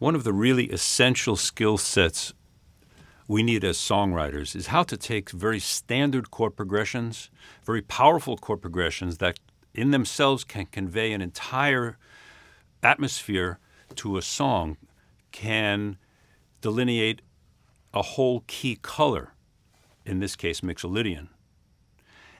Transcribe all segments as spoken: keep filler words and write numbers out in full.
One of the really essential skill sets we need as songwriters is how to take very standard chord progressions, very powerful chord progressions that in themselves can convey an entire atmosphere to a song, can delineate a whole key color, in this case Mixolydian,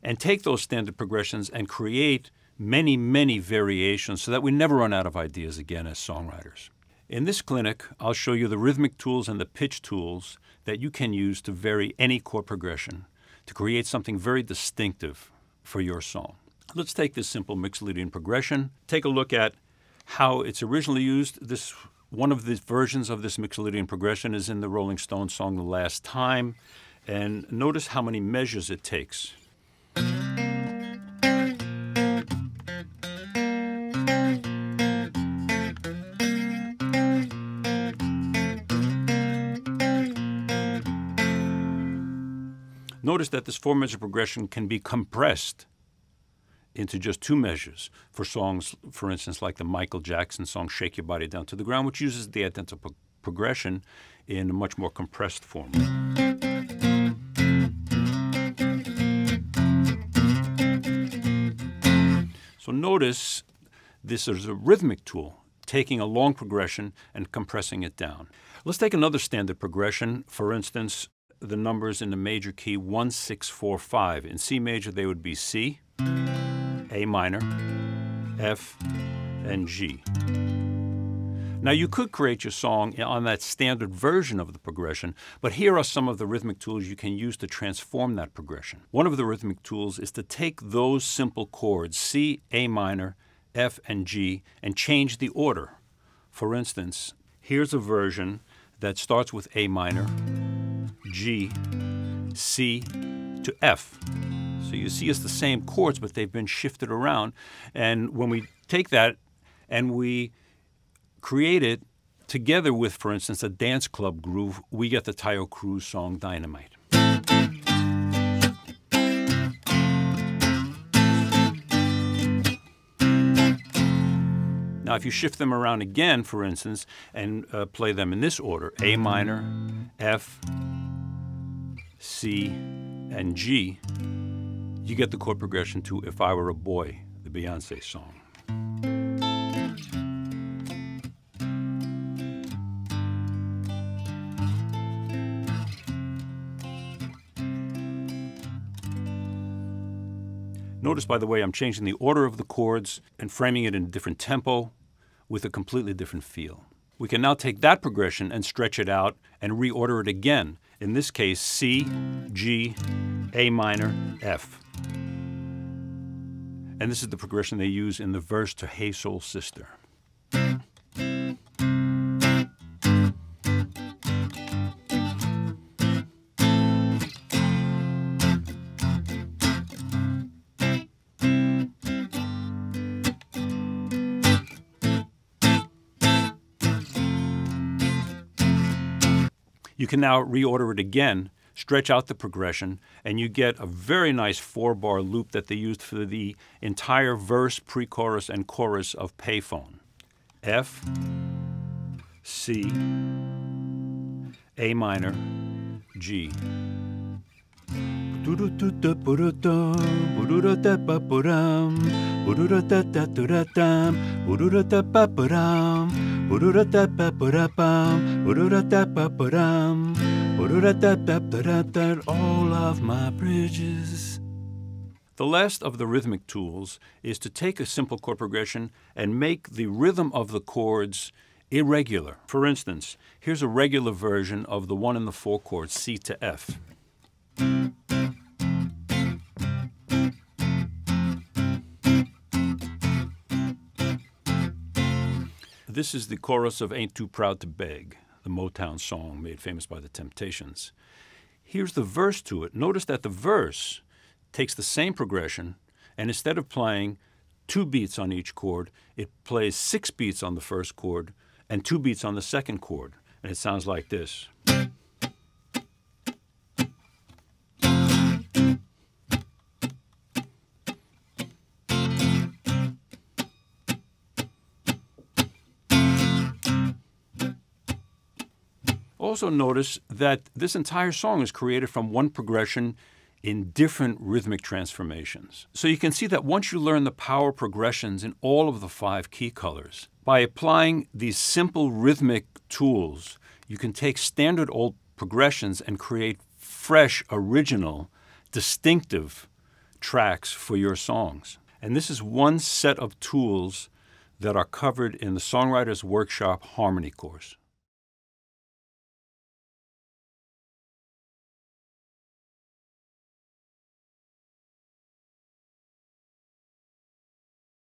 and take those standard progressions and create many, many variations so that we never run out of ideas again as songwriters. In this clinic, I'll show you the rhythmic tools and the pitch tools that you can use to vary any chord progression to create something very distinctive for your song. Let's take this simple Mixolydian progression, take a look at how it's originally used. This, one of the versions of this Mixolydian progression is in the Rolling Stones song, The Last Time, and notice how many measures it takes. Notice that this four-measure progression can be compressed into just two measures for songs, for instance, like the Michael Jackson song Shake Your Body Down to the Ground, which uses the identical progression in a much more compressed form. So notice this is a rhythmic tool, taking a long progression and compressing it down. Let's take another standard progression, for instance, the numbers in the major key one, six, four, five. In C major, they would be C, A minor, F, and G. Now you could create your song on that standard version of the progression, but here are some of the rhythmic tools you can use to transform that progression. One of the rhythmic tools is to take those simple chords, C, A minor, F, and G, and change the order. For instance, here's a version that starts with A minor, G, C to F. So you see it's the same chords, but they've been shifted around. And when we take that and we create it together with, for instance, a dance club groove, we get the Taio Cruz song Dynamite. Now, if you shift them around again, for instance, and uh, play them in this order, A minor, F, C, and G, you get the chord progression to If I Were a Boy, the Beyoncé song. Notice, by the way, I'm changing the order of the chords and framing it in a different tempo with a completely different feel. We can now take that progression and stretch it out and reorder it again. In this case, C, G, A minor, F. And this is the progression they use in the verse to Hey Soul Sister. You can now reorder it again, stretch out the progression, and you get a very nice four-bar loop that they used for the entire verse, pre-chorus, and chorus of Payphone. F, C, A minor, G. All of my bridges. The last of the rhythmic tools is to take a simple chord progression and make the rhythm of the chords irregular. For instance, here's a regular version of the one in the four chord, C to F. This is the chorus of Ain't Too Proud to Beg, the Motown song made famous by the Temptations. Here's the verse to it. Notice that the verse takes the same progression, and instead of playing two beats on each chord, it plays six beats on the first chord and two beats on the second chord, and it sounds like this. also notice that this entire song is created from one progression in different rhythmic transformations. So you can see that once you learn the power progressions in all of the five key colors, by applying these simple rhythmic tools, you can take standard old progressions and create fresh, original, distinctive tracks for your songs. And this is one set of tools that are covered in the Songwriter's Workshop Harmony course.